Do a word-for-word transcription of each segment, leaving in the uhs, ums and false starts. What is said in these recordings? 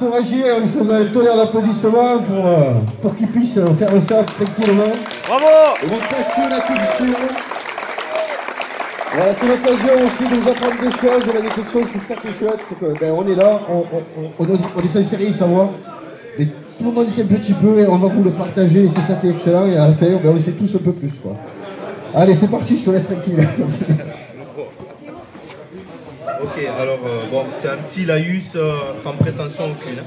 En lui faisant un tonnerre d'applaudissements pour, euh, pour qu'il puisse faire ça tranquillement. Bravo! Vous passez la culture. Voilà, c'est l'occasion aussi de vous apprendre des choses. La détection, c'est ça qui est chouette, c'est qu'on ben, est là, on, on, on, on est censé rien savoir. Mais tout le monde sait un petit peu et on va vous le partager. Et c'est ça qui est excellent. Et à la fin, ben, on sait tous un peu plus, quoi. Allez, c'est parti, je te laisse tranquille. Ok, alors euh, bon, c'est un petit laïus euh, sans prétention aucune.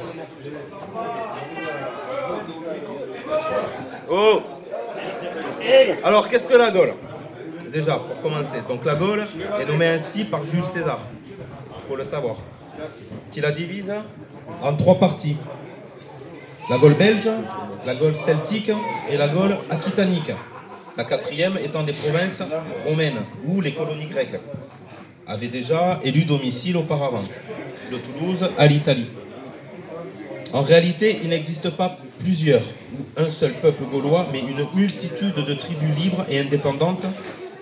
Oh! Alors, qu'est-ce que la Gaule? Déjà, pour commencer, donc la Gaule est nommée ainsi par Jules César, il faut le savoir, qui la divise en trois parties. La Gaule belge, la Gaule celtique et la Gaule aquitanique. La quatrième étant des provinces romaines ou les colonies grecques. Avait déjà élu domicile auparavant, de Toulouse à l'Italie. En réalité, il n'existe pas plusieurs ou un seul peuple gaulois, mais une multitude de tribus libres et indépendantes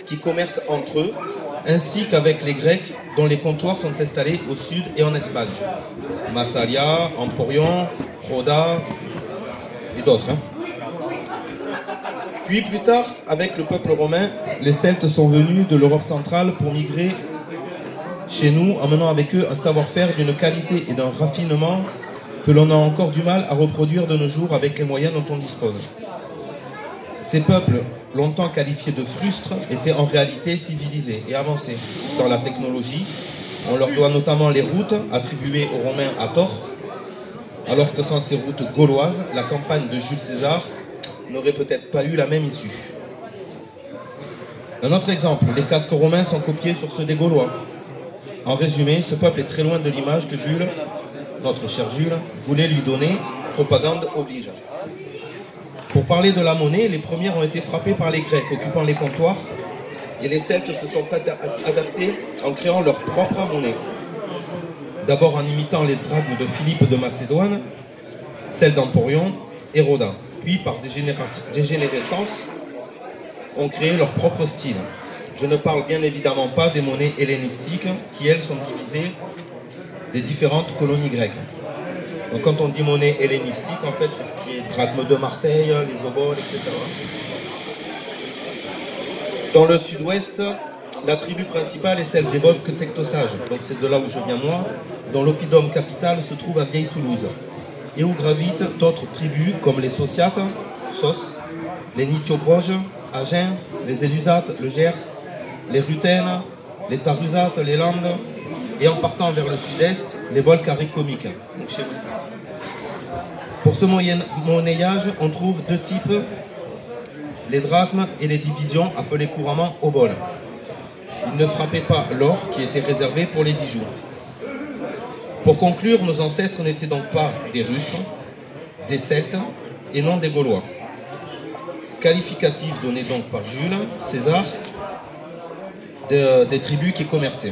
qui commercent entre eux, ainsi qu'avec les Grecs dont les comptoirs sont installés au sud et en Espagne. Massalia, Emporion, Rhoda et d'autres. Hein. Puis plus tard, avec le peuple romain, les Celtes sont venus de l'Europe centrale pour migrer chez nous, emmenant avec eux un savoir-faire d'une qualité et d'un raffinement que l'on a encore du mal à reproduire de nos jours avec les moyens dont on dispose. Ces peuples, longtemps qualifiés de frustres, étaient en réalité civilisés et avancés dans la technologie. On leur doit notamment les routes attribuées aux Romains à tort, alors que sans ces routes gauloises, la campagne de Jules César n'aurait peut-être pas eu la même issue. Un autre exemple, les casques romains sont copiés sur ceux des Gaulois. En résumé, ce peuple est très loin de l'image que Jules, notre cher Jules, voulait lui donner, propagande oblige. Pour parler de la monnaie, les premières ont été frappées par les Grecs occupant les comptoirs et les Celtes se sont ad adaptés en créant leur propre monnaie. D'abord en imitant les drachmes de Philippe de Macédoine, celle d'Emporion et Rhoda. Puis par dégénérescence, ont créé leur propre style. Je ne parle bien évidemment pas des monnaies hellénistiques qui, elles, sont divisées des différentes colonies grecques. Donc quand on dit monnaie hellénistique, en fait, c'est ce qui est drachme de Marseille, les oboles, et cetera. Dans le sud-ouest, la tribu principale est celle des Volques Tectosages, donc c'est de là où je viens moi, dont l'oppidum capital se trouve à Vieille-Toulouse, et où gravitent d'autres tribus comme les Sossiates, Sos, les Nithiobroges, Agen, les Élusates, le Gers, les Rutènes, les Tarusates, les Landes, et en partant vers le sud-est, les Volques aricomiques, donc chez vous. Pour ce monnayage, on trouve deux types, les drachmes et les divisions, appelées couramment oboles. Ils ne frappaient pas l'or qui était réservé pour les bijoux. Pour conclure, nos ancêtres n'étaient donc pas des Russes, des Celtes et non des Gaulois. Qualificatif donné donc par Jules César de, des tribus qui commerçaient,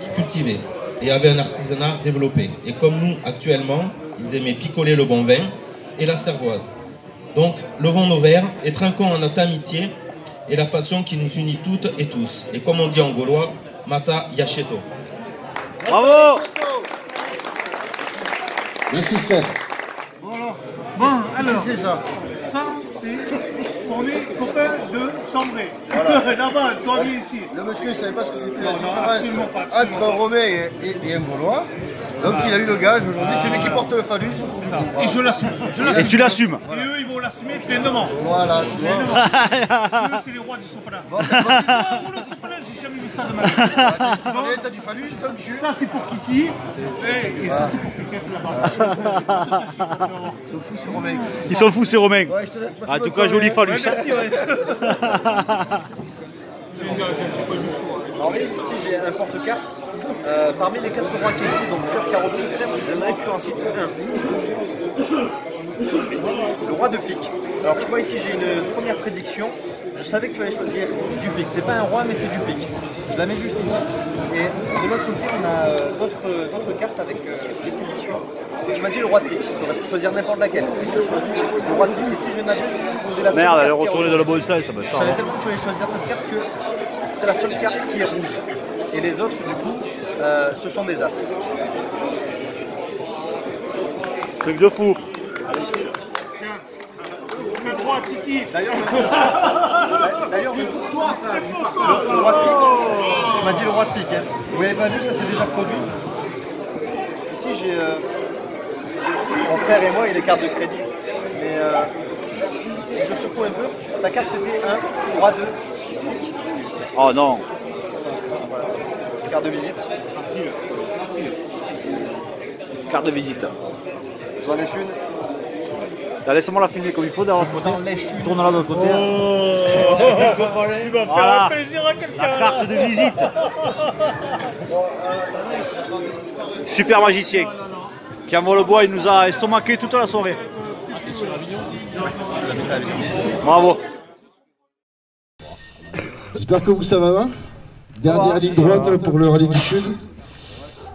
qui cultivaient et avaient un artisanat développé. Et comme nous actuellement, ils aimaient picoler le bon vin et la cervoise. Donc, levons nos verres et trinquons en notre amitié et la passion qui nous unit toutes et tous. Et comme on dit en gaulois, Mata Yacheto. Bravo! Merci Sven. Voilà. Bon, alors, c'est ça. Ça, c'est pour les copains de Chambray. Voilà. Là-bas, toi, viens ici. Le monsieur ne savait pas ce que c'était la différence entre un Romain et, et, et un Gaulois. Donc, ah. il a eu le gage aujourd'hui. C'est lui qui porte le phallus. C'est ça. Et je l'assume. Et tu l'assumes. Voilà. Et eux, ils vont l'assumer pleinement. Voilà, tu pleinement. vois. Parce que eux, c'est les rois du sopalin. Bon, ben, bon, ah, bon, j'ai jamais vu ça de ma vie. Ah, t'as du phallus, t'as du jus. Ça, c'est pour Kiki. Et ça, c'est pour quelqu'un là-bas. Ils sont fous, ces Romains. Ils sont fous, ces Romains. Ouais, je te laisse passer. En tout cas, joli phallus. Merci, ouais. J'ai pas eu le choix. Alors, regardez, ici, j'ai un porte-carte. Euh, parmi les quatre rois qui existent, donc Pierre Caroté, j'aimerais que tu en cites un. Le roi de pique. Alors tu vois ici j'ai une première prédiction. Je savais que tu allais choisir du pique. C'est pas un roi mais c'est du pique. Je la mets juste ici. Et de l'autre côté on a euh, d'autres cartes avec euh, des prédictions. Et tu m'as dit le roi de pique. Tu aurais pu choisir n'importe laquelle. Et je choisis le roi de pique et si je n'avais c'est la seule. Merde, elle est retournée dans le bon sens. Je savais tellement que tu allais choisir cette carte que c'est la seule carte qui est rouge. Et les autres du coup. Euh, ce sont des as. Truc de fou. Tiens, le droit à Titi. D'ailleurs, c'est pour toi ça. Le, le roi de pique. Tu m'as dit le roi de pique. Hein. Vous n'avez pas vu, ça c'est déjà produit. Ici j'ai euh, mon frère et moi et les cartes de crédit. Mais euh, si je secoue un peu, ta carte c'était un roi de pique. Oh non. Carte de visite. Facile. Facile. Carte de visite. J'en laisse une. T'as laissé-moi la filmer comme il faut d'un autre côté. Tourne-la de l'autre côté. Oh tu vas voilà. Faire plaisir à quelqu'un. La carte de visite. Super magicien. Non, non, non. Qui envoie le bois, il nous a estomaqué toute la soirée. Bravo. J'espère que vous ça va. Hein. Dernière ligne droite pour le rallye du sud.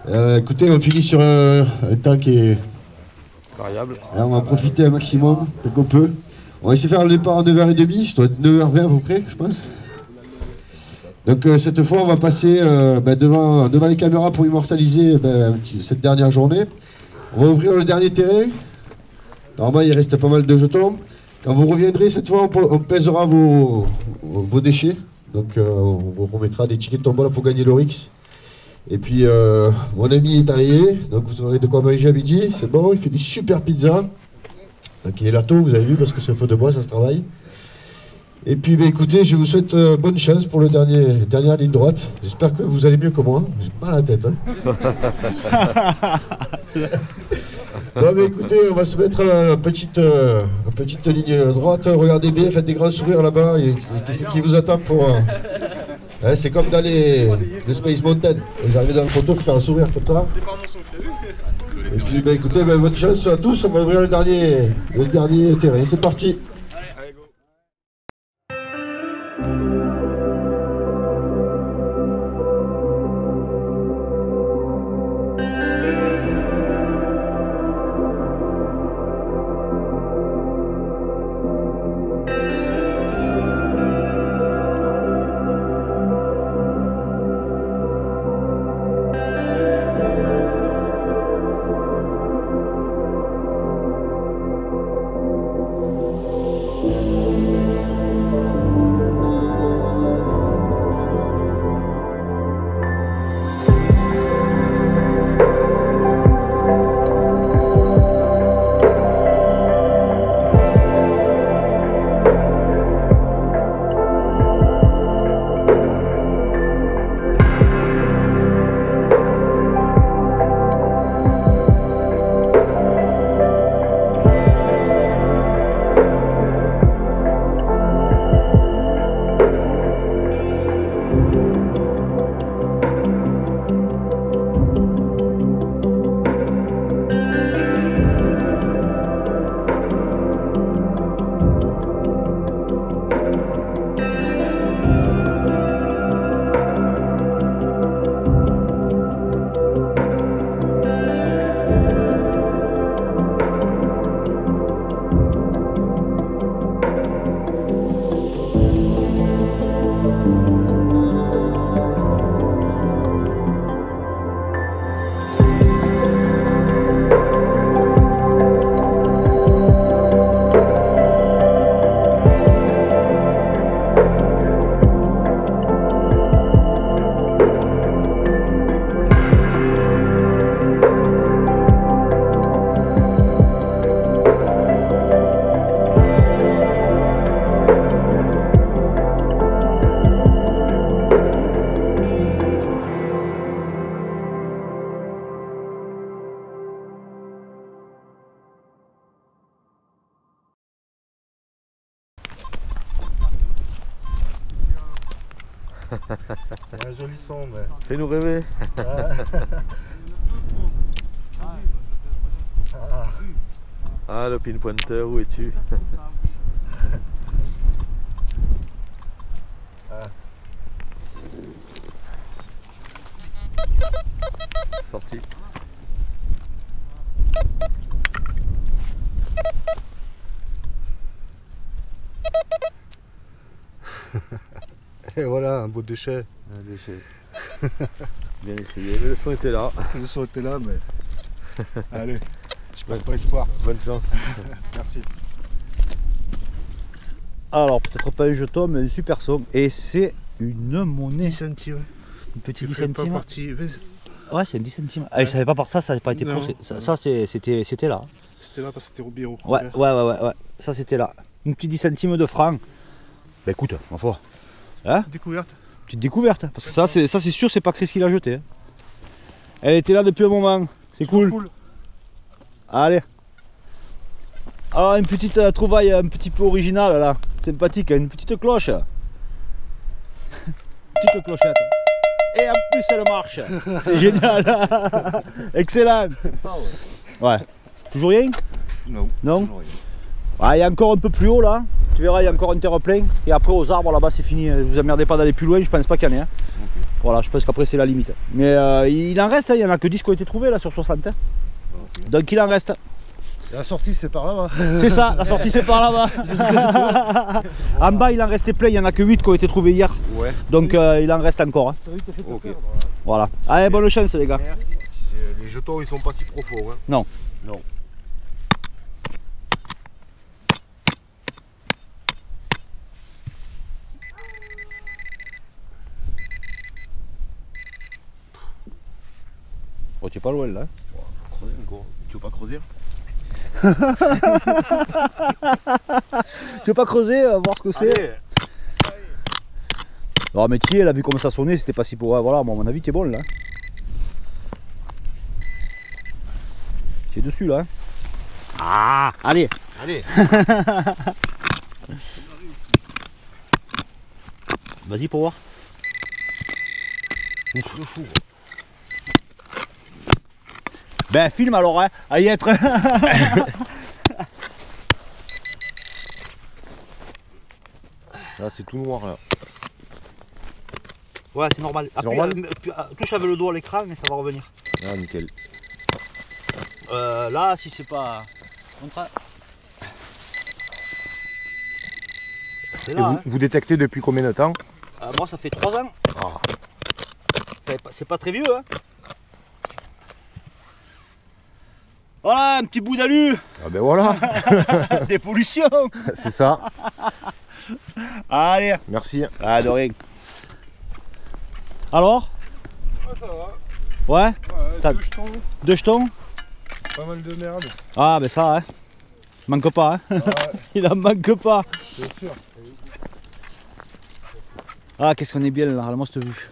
Euh, écoutez, on finit sur un, un temps qui est variable. Là, on va en profiter un maximum, tant qu'on peut. On va essayer de faire le départ à neuf heures trente, je dois être neuf heures vingt à peu près, je pense. Donc euh, cette fois, on va passer euh, bah, devant, devant les caméras pour immortaliser bah, cette dernière journée. On va ouvrir le dernier terrain. Normalement, il reste pas mal de jetons. Quand vous reviendrez, cette fois, on, on pèsera vos, vos déchets. Donc euh, on vous remettra des tickets de tombola pour gagner l'Orix. Et puis euh, mon ami est arrivé, donc vous aurez de quoi manger à midi, c'est bon, il fait des super pizzas. Donc il est là tôt, vous avez vu, parce que c'est feu de bois, ça se travaille. Et puis bah, écoutez, je vous souhaite euh, bonne chance pour le dernier, dernière ligne droite. J'espère que vous allez mieux que moi, j'ai mal à la tête. Hein. Non mais écoutez, on va se mettre à petite, euh, à petite ligne droite, regardez bien, faites des grands sourires là-bas, il y a quelqu'un qui vous attend pour... Euh... Ouais, c'est comme dans les, les Space Mountain, vous arrivez dans le photo, faut faire un sourire comme ça. C'est pas mon son prévu. Et puis bah, écoutez, bah, bonne chance à tous, on va ouvrir le dernier, le dernier terrain, c'est parti. Un joli son, mais... Fais-nous rêver. Ah. Ah. Ah, le pinpointer, où es-tu? Ah. Sorti. Et voilà, un beau déchet. Un déchet. Bien essayé, mais le son était là. Le son était là, mais... Allez, je perds pas espoir. Bonne chance. Merci. Alors, peut-être pas un jeton, mais un super somme. Et c'est une monnaie. dix centimes. Une petite dix centimes. Partie... Ouais, c'est une dix centimes. Ah, ouais. Ça n'avait pas par ça, ça n'avait pas été non, pour. Ça, ça c'était là. C'était là parce que c'était Roubiro. Ouais, ouais, ouais, ouais, ouais. Ça, c'était là. Une petite dix centimes de francs. Bah écoute, ma foi. Hein, découverte. Petite découverte, parce que ça c'est ça c'est sûr c'est pas Chris qui l'a jetée. Hein. Elle était là depuis un moment, c'est cool. cool. Allez. Ah, une petite euh, trouvaille un petit peu originale là, sympathique, une petite cloche. Petite clochette. Et en plus elle marche. C'est génial. Excellent. Ouais. Toujours rien? Non. Non. Ah, il y a encore un peu plus haut là. Tu verras, il y a encore un terre-plein et après aux arbres là-bas c'est fini. Vous emmerdez pas d'aller plus loin, je pense pas qu'il y en ait. Hein. Okay. Voilà, je pense qu'après c'est la limite. Mais euh, il en reste, hein. Il n'y en a que dix qui ont été trouvés là sur soixante. Hein. Okay. Donc il en reste. Et la sortie c'est par là-bas. C'est ça, la sortie c'est par là-bas. En bas il en restait plein, il n'y en a que huit qui ont été trouvés hier. Ouais. Donc euh, il en reste encore. Hein. Okay. Voilà. Allez, bonne chance les gars. Merci. Les jetons ils sont pas si profonds. Hein. Non. Non. Oh, tu es pas loin là. Oh, faut creuser encore. Tu veux pas creuser? Tu veux pas creuser, euh, voir ce que c'est? Non mais tu es là, vu comment ça sonnait, c'était pas si pour. Ouais, voilà, moi à mon avis t'es bon là. Tu es dessus là. Ah, allez. Allez. Vas-y pour voir. Ouf. Le four. Ben filme alors, hein, à y être. Là c'est tout noir là. Ouais c'est normal. Appuie, normal appuie, touche avec le doigt l'écran mais ça va revenir. Ah nickel. Euh, là si c'est pas. Là, vous, hein. Vous détectez depuis combien de temps? euh, Moi ça fait trois ans. Oh. C'est pas très vieux hein. Voilà un petit bout d'alu. Ah ben voilà. Des pollutions. C'est ça. Allez. Merci. Ah de rien. Alors ouais, ça va. Ouais, ouais deux jetons. Deux jetons. Pas mal de merde. Ah ben ça hein. Manque pas hein. Ah, ouais. Il en manque pas. C'est sûr. Ah qu'est-ce qu'on est bien là, moi cette vue.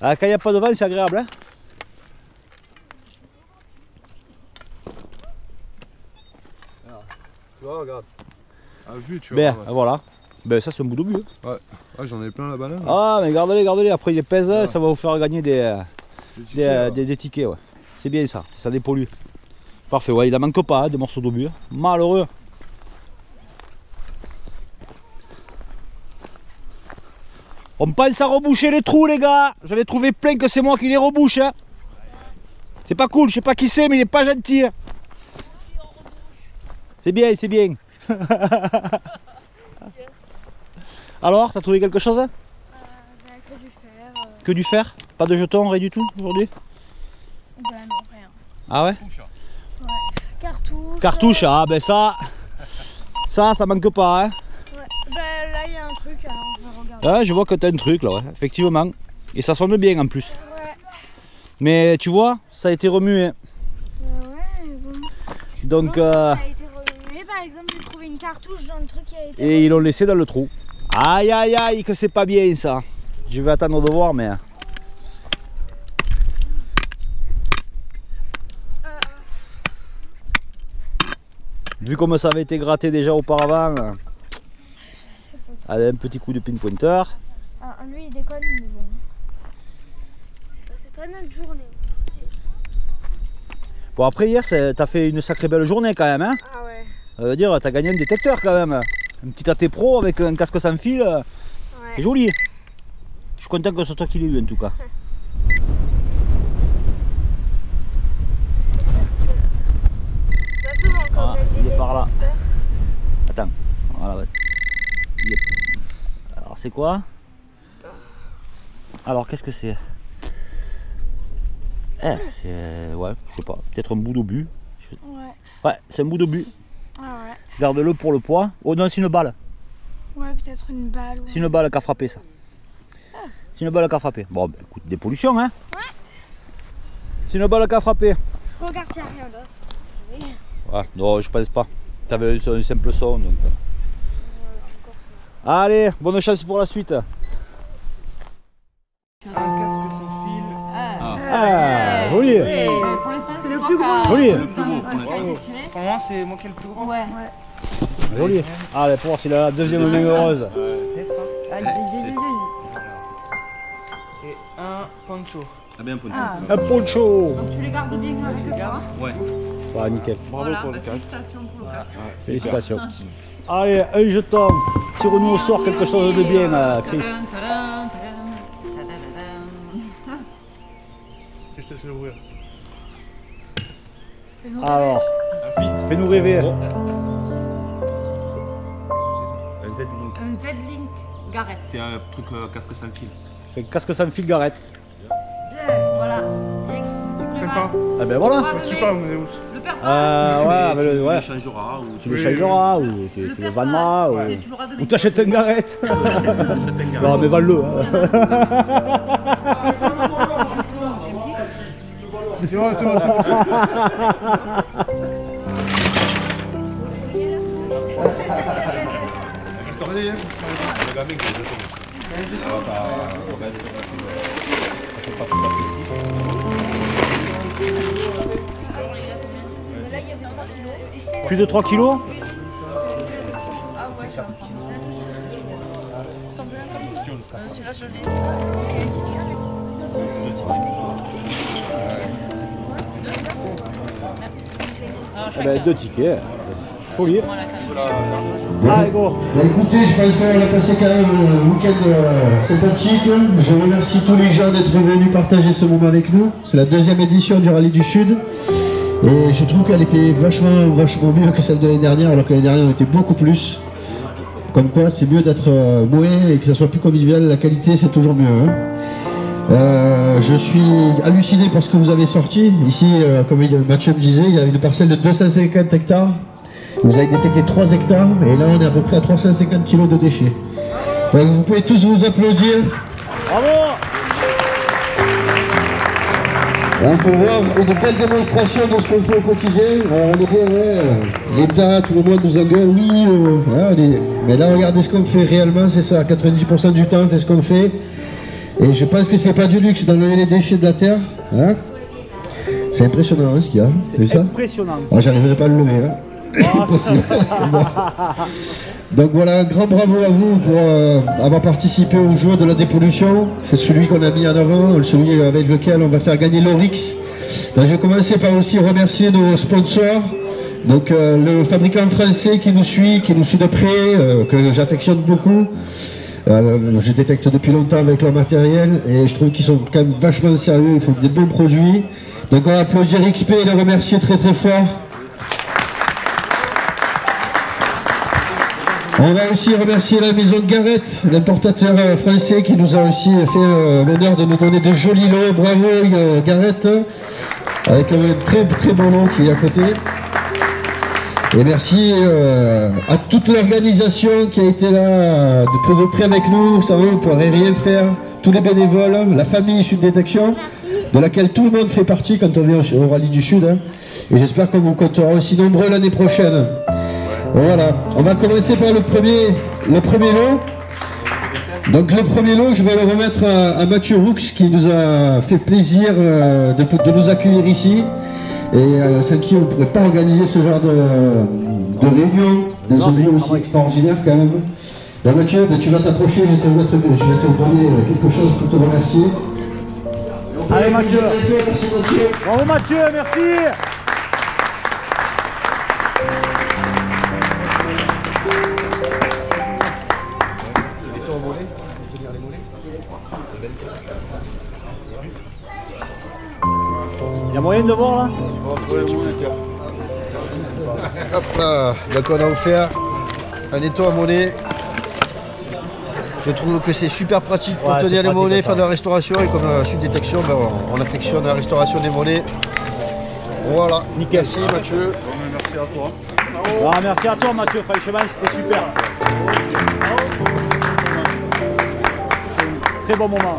Ah quand il n'y a pas de vent c'est agréable hein. Oh, regarde. Ah, vu, tu vois. Ben, là, voilà. Ben, ça, c'est un bout de but. Hein. Ouais, ouais j'en ai plein là-bas. Là. Ah, mais gardez-les, gardez-les. Après, ils les pèsent, voilà. Ça va vous faire gagner des, euh, des, tickets, des, euh, des, des tickets. Ouais. C'est bien ça, ça dépollue. Parfait, ouais, il en manque pas hein, des morceaux de but. Malheureux. On pense à reboucher les trous, les gars. J'en ai trouvé plein que c'est moi qui les rebouche. Hein. C'est pas cool, je sais pas qui c'est, mais il est pas gentil. Hein. C'est bien, c'est bien. Alors, t'as trouvé quelque chose? euh, ben, Que du fer. Euh... Que du fer? Pas de jetons, rien du tout aujourd'hui? Ben non, rien. Ah ouais? Ouais. Cartouche. Cartouche, euh... ah ben ça. Ça, ça manque pas hein. Ouais. Ben là, il y a un truc, alors je vais regarder. Ah, je vois que t'as un truc là, ouais. Effectivement. Et ça sonne bien en plus. Ouais. Mais tu vois, ça a été remué. Ben ouais, bon. Donc. Bon, euh... ça a été par exemple, j'ai trouvé une cartouche dans le truc qui a été... Et ils l'ont laissé dans le trou. Aïe aïe aïe que c'est pas bien ça. Je vais attendre de voir mais... Euh, vu comme ça avait été gratté déjà auparavant... Je sais pas. Allez, un petit coup de pinpointer. Ah, lui il déconne mais bon... C'est pas notre journée. Bon après hier t'as fait une sacrée belle journée quand même hein. Ah ouais. Ça veut dire, t'as gagné un détecteur quand même. Un petit A T Pro avec un casque sans fil. Ouais. C'est joli. Je suis content que ce soit toi qui l'aies eu en tout cas. C'est pas souvent qu'on voilà, gagne des détecteurs. Il est par là. Attends. Voilà, ouais. Yep. Alors c'est quoi? Alors qu'est-ce que c'est? Eh, c'est... Ouais, je sais pas. Peut-être un bout d'obus. Je... Ouais. Ouais, c'est un bout d'obus. Ah ouais. Garde-le pour le poids. Oh non, c'est une balle. Ouais, peut-être une balle. Ouais. C'est une balle qui a frappé ça. Ah. C'est une balle qui a frappé. Bon, bah, écoute, des pollutions, hein. Ouais. C'est une balle qui a frappé. Regarde, il n'y a rien d'autre. Oui. Ouais, non, je pense pas. T'avais eu un simple son, donc. Voilà, allez, bonne chance pour la suite. Tu as un casque sans fil. Ah, ah. ah joli. Oui. Pour l'instant, c'est le plus gros. Joli. Pour moi, c'est moi qui ai le plus grand. Ouais. ouais. Joli. Allez, pour voir si la deuxième main heureuse. Peut-être. Allez, allez, allez. Et un poncho. Ah, bien, un poncho. Ah. Un poncho. Donc, tu les gardes bien avec le cœur. Ouais. Bah, nickel. Bravo voilà, pour le casque. Félicitations pour le casque. Ouais, félicitations. Allez, un jeton. Tire-nous au sort quelque chose de bien, euh, Chris. Je te laisse l'ouvrir. Alors, fais-nous rêver. Un Z-Link. Un Z-Link Garrett. C'est un truc euh, casque sans fil. C'est un casque sans fil Garrett. Bien. Voilà. Sympa. Eh ben voilà. Super, on est où? Le père pas. Ouais, tu le changeras. Ou tu le changeras, ou tu le vendras. Ou t'achètes un Garrett. Non, mais vends-le. C'est vrai, c'est vrai, c'est vrai. Plus de trois kilos? Eh ben, deux tickets. Faut lire. Bon. Ah, bon. Bah, écoutez, je pense qu'on a passé quand même un week-end euh, sympathique. Je remercie tous les gens d'être venus partager ce moment avec nous. C'est la deuxième édition du rallye du Sud. Et je trouve qu'elle était vachement, vachement mieux que celle de l'année dernière, alors que l'année dernière on était beaucoup plus. Comme quoi, c'est mieux d'être euh, moué et que ça soit plus convivial. La qualité, c'est toujours mieux. Hein. Euh, je suis halluciné par ce que vous avez sorti. Ici, euh, comme Mathieu me disait, il y a une parcelle de deux cent cinquante hectares. Vous avez détecté trois hectares et là, on est à peu près à trois cent cinquante kilos de déchets. Donc, vous pouvez tous vous applaudir. Bravo! On peut voir une belle démonstration de ce qu'on fait au quotidien. Alors on était, ouais, l'État, tout le monde nous engueule, oui, euh, hein, on est... mais là regardez ce qu'on fait réellement, c'est ça, quatre-vingt-dix pour cent du temps c'est ce qu'on fait. Et je pense que c'est pas du luxe d'enlever les déchets de la terre. Hein, c'est impressionnant hein, ce qu'il y a, t'as vu ça? C'est impressionnant. Ah, j'arriverai pas à le lever hein. Donc voilà, un grand bravo à vous pour euh, avoir participé au jeu de la dépollution. C'est celui qu'on a mis en avant, celui avec lequel on va faire gagner l'Orix. Je vais commencer par aussi remercier nos sponsors. Donc euh, le fabricant français qui nous suit, qui nous suit de près, euh, que j'affectionne beaucoup. Euh, je détecte depuis longtemps avec leur matériel et je trouve qu'ils sont quand même vachement sérieux, ils font des bons produits. Donc on va applaudir X P et les remercier très très fort. On va aussi remercier la maison de Garrett, l'importateur français qui nous a aussi fait l'honneur de nous donner de jolis lots. Bravo Garrett, avec un très très bon nom qui est à côté. Et merci à toute l'organisation qui a été là de très de près avec nous. Vous savez, on ne pourrait rien faire. Tous les bénévoles, la famille Sud Détection, de laquelle tout le monde fait partie quand on vient au rallye du Sud. Et j'espère qu'on vous comptera aussi nombreux l'année prochaine. Voilà, on va commencer par le premier, le premier lot. Donc le premier lot, je vais le remettre à, à Mathieu Roux qui nous a fait plaisir euh, de, de nous accueillir ici. Et euh, sans qui on ne pourrait pas organiser ce genre de, de réunion, des objets aussi extraordinaires quand même. Donc Mathieu, ben, tu vas t'approcher, je vais te remettre, je vais te donner quelque chose pour te remercier. Allez Mathieu. Merci Mathieu. Bravo Mathieu, merci. Il y a moyen de voir là? Hop là, donc on a offert un étau à monnaie. Je trouve que c'est super pratique pour ouais, tenir les monnaies, faire de la restauration. Et comme la Sud Détection, ben on affectionne la restauration des monnaies. Voilà. Nickel. Merci Mathieu. Merci à toi. Bravo. Ah, merci à toi Mathieu, franchement c'était super. Très bon moment.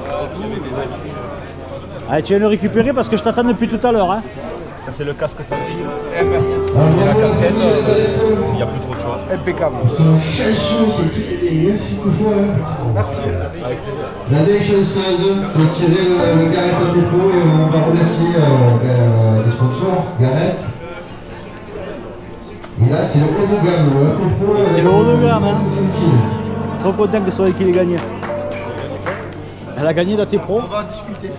Allez, tu viens le récupérer parce que je t'attends depuis tout à l'heure. Hein. Ça c'est le casque sans fil. Eh, merci. Et la casquette, il n'y a plus trop de choses. Impeccable. Merci. La vieille chanceuse qui a tiré le Garrett à tes pots et on va remercier euh, les sponsors, Garrett. Et là c'est le haut de gamme. C'est le haut de gamme. Hein. Trop content que ce soit lui qui l'ait gagné. Elle a gagné l'A T Pro. On va discuter.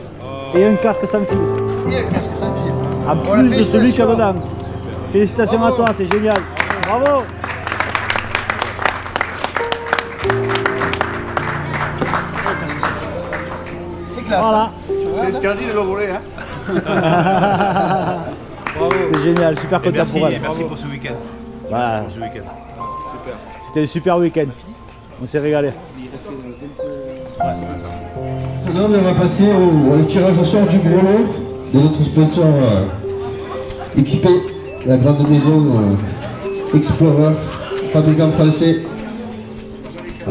Et un casque sans fil. Et un casque sans fil. En plus de celui qu'il y a dedans. Félicitations. Bravo. À toi, c'est génial. Bravo. C'est classe. Voilà. C'est interdit de le voler. Hein. C'est génial, super content pour elle. Et merci pour ce week-end. Voilà. C'était un super week-end. On s'est régalé. Ouais. Là, on va passer au, au tirage au sort du gros lot de notre sponsor euh, X P, la grande maison euh, Explorer, fabricant français.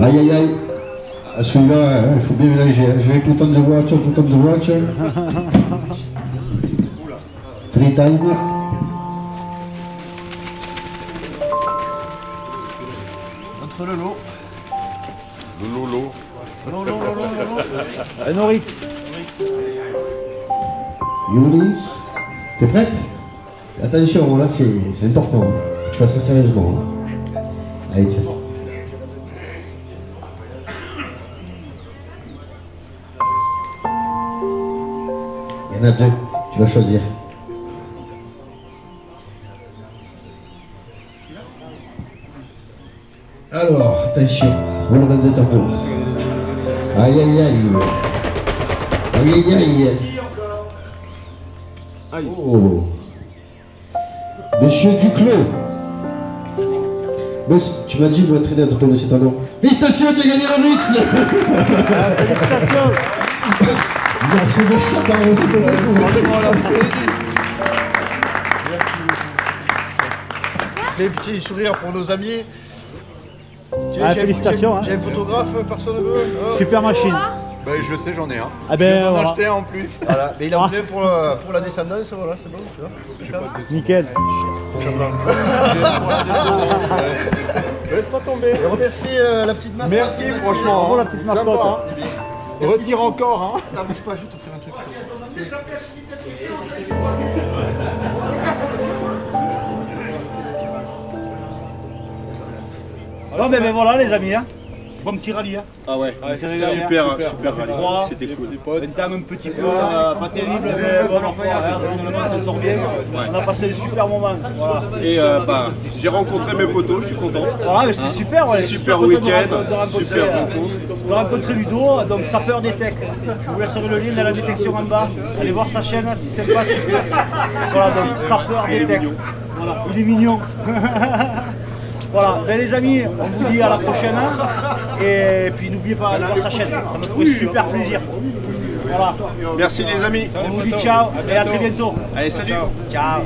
Aïe aïe aïe, à celui-là, il hein, faut bien mélanger. Hein. Je vais put on the watch, put on the watch. Three times. Entre le lot. Le lot, lot. Non, non, non, non, non. Un Orix. Yulis, t'es prête? Attention, là c'est important. Tu Je fais ça sérieusement. Hein. Avec... Il y en a deux, tu vas choisir. Alors, attention, roulement de tambour. Aïe aïe aïe. Aïe aïe aïe. Oh. Monsieur Duclos. Tu m'as dit, vous m'avez traîné à ton dossier, ton nom. Félicitations, tu as gagné le mix. Félicitations. Merci de chat, t'as réussi ton nom. Les petits sourires pour nos amis. Ah, félicitations. J'ai un hein. photographe, personne ne veut. Oh. Super machine. Bah, je sais, j'en ai un. Ah ben, j'en ai acheté un en plus. Voilà, mais il en voulait pour, euh, pour la descendance, voilà, c'est bon, tu vois. J'ai pas de descendance. Nickel. Faut ça blanc. Laisse pas tomber. Et remercie euh, la petite mascotte. Merci, merci franchement. Bravo hein. la petite mascotte. Hein. Retire encore, hein. T'en bouge pas, je vais t'offrir un truc. Bon ben, ben voilà les amis, hein. Bon petit rallye. Hein. Ah ouais, ah, super, super, super froid, c'était cool. Un temps un petit peu euh, pas terrible, mais bon, enfin, finalement ça sort bien. On a passé un super moment. Voilà. Et euh, bah, j'ai rencontré mes potos, je suis content. Voilà, mais c'était hein super, ouais. Super week-end, super rencontre. J'ai rencontré Ludo, donc Sapeur Détect. Je vous laisserai le lien dans la détection en bas. Allez voir sa chaîne, si c'est pas ce qu'il fait. Voilà, donc Sapeur Détect. Voilà, il est mignon. Voilà, ben les amis, on vous dit à la prochaine et puis n'oubliez pas d'aller voir sa chaîne, ça me ferait super plaisir. Voilà. Merci les amis. On vous dit ciao et à très bientôt. Allez, salut. Ciao.